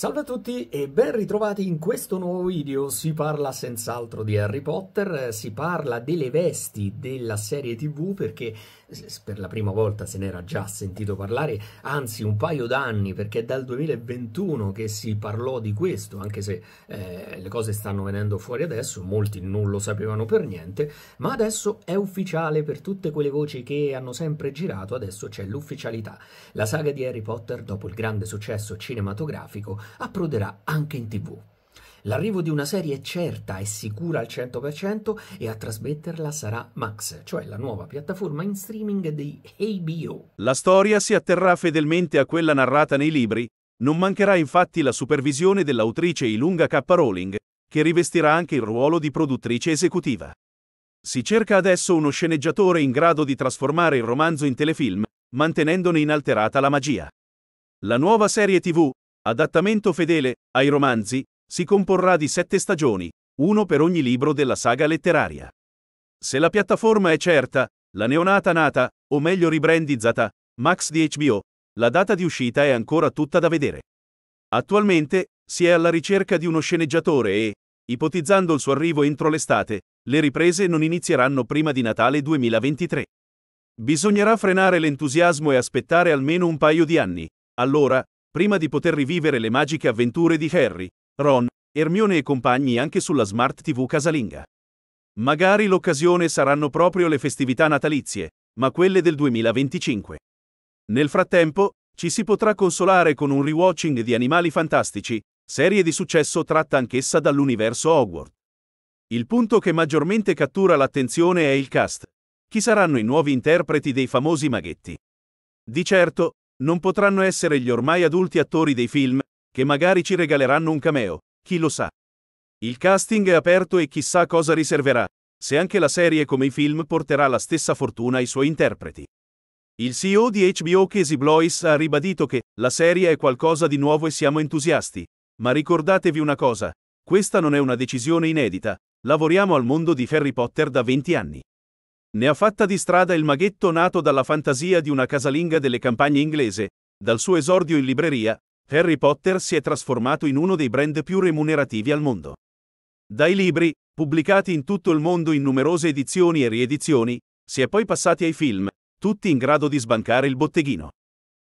Salve a tutti e ben ritrovati in questo nuovo video. Si parla senz'altro di Harry Potter, si parla delle vesti della serie TV perché per la prima volta se n'era già sentito parlare, anzi un paio d'anni, perché è dal 2021 che si parlò di questo, anche se le cose stanno venendo fuori adesso, molti non lo sapevano per niente, ma adesso è ufficiale. Per tutte quelle voci che hanno sempre girato, adesso c'è l'ufficialità. La saga di Harry Potter, dopo il grande successo cinematografico, approderà anche in TV. L'arrivo di una serie è certa e sicura al 100% e a trasmetterla sarà Max, cioè la nuova piattaforma in streaming di HBO. La storia si atterrà fedelmente a quella narrata nei libri, non mancherà infatti la supervisione dell'autrice Ilunga K. Rowling, che rivestirà anche il ruolo di produttrice esecutiva. Si cerca adesso uno sceneggiatore in grado di trasformare il romanzo in telefilm, mantenendone inalterata la magia. La nuova serie TV, adattamento fedele ai romanzi, si comporrà di 7 stagioni, uno per ogni libro della saga letteraria. Se la piattaforma è certa, la neonata nata, o meglio ribrandizzata, Max di HBO, la data di uscita è ancora tutta da vedere. Attualmente, si è alla ricerca di uno sceneggiatore e, ipotizzando il suo arrivo entro l'estate, le riprese non inizieranno prima di Natale 2023. Bisognerà frenare l'entusiasmo e aspettare almeno un paio di anni, allora, prima di poter rivivere le magiche avventure di Harry, Ron, Hermione e compagni anche sulla Smart TV casalinga. Magari l'occasione saranno proprio le festività natalizie, ma quelle del 2025. Nel frattempo, ci si potrà consolare con un rewatching di Animali Fantastici, serie di successo tratta anch'essa dall'universo Hogwarts. Il punto che maggiormente cattura l'attenzione è il cast. Chi saranno i nuovi interpreti dei famosi maghetti? Di certo, non potranno essere gli ormai adulti attori dei film, che magari ci regaleranno un cameo, chi lo sa. Il casting è aperto e chissà cosa riserverà, se anche la serie come i film porterà la stessa fortuna ai suoi interpreti. Il CEO di HBO Casey Bloys ha ribadito che la serie è qualcosa di nuovo e siamo entusiasti, ma ricordatevi una cosa, questa non è una decisione inedita, lavoriamo al mondo di Harry Potter da 20 anni. Ne ha fatta di strada il maghetto nato dalla fantasia di una casalinga delle campagne inglese. Dal suo esordio in libreria, Harry Potter si è trasformato in uno dei brand più remunerativi al mondo. Dai libri, pubblicati in tutto il mondo in numerose edizioni e riedizioni, si è poi passati ai film, tutti in grado di sbancare il botteghino.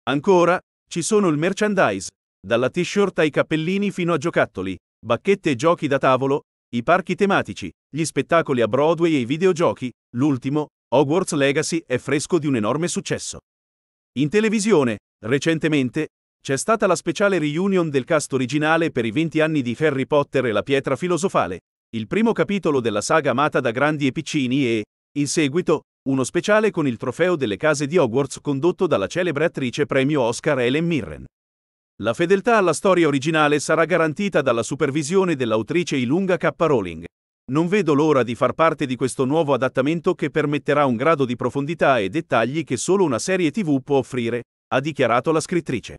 Ancora, ci sono il merchandise, dalla t-shirt ai cappellini fino a giocattoli, bacchette e giochi da tavolo, i parchi tematici, gli spettacoli a Broadway e i videogiochi. L'ultimo, Hogwarts Legacy, è fresco di un enorme successo. In televisione, recentemente, c'è stata la speciale reunion del cast originale per i 20 anni di Harry Potter e la Pietra Filosofale, il primo capitolo della saga amata da grandi e piccini e, in seguito, uno speciale con il trofeo delle case di Hogwarts condotto dalla celebre attrice premio Oscar Helen Mirren. La fedeltà alla storia originale sarà garantita dalla supervisione dell'autrice Ilunga K. Rowling. Non vedo l'ora di far parte di questo nuovo adattamento che permetterà un grado di profondità e dettagli che solo una serie TV può offrire, ha dichiarato la scrittrice.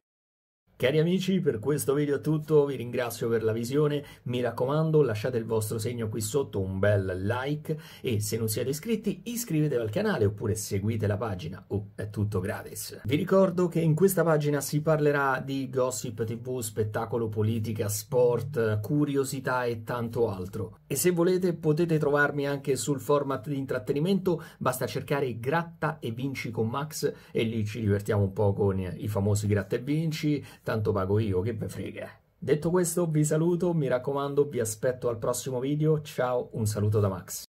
Cari amici, per questo video è tutto, vi ringrazio per la visione, mi raccomando lasciate il vostro segno qui sotto, un bel like e se non siete iscritti iscrivetevi al canale oppure seguite la pagina, è tutto gratis. Vi ricordo che in questa pagina si parlerà di gossip TV, spettacolo, politica, sport, curiosità e tanto altro. E se volete potete trovarmi anche sul format di intrattenimento, basta cercare Gratta e Vinci con Max e lì ci divertiamo un po' con i famosi Gratta e Vinci. Tanto pago io, che me frega. Detto questo, vi saluto, mi raccomando, vi aspetto al prossimo video. Ciao, un saluto da Max.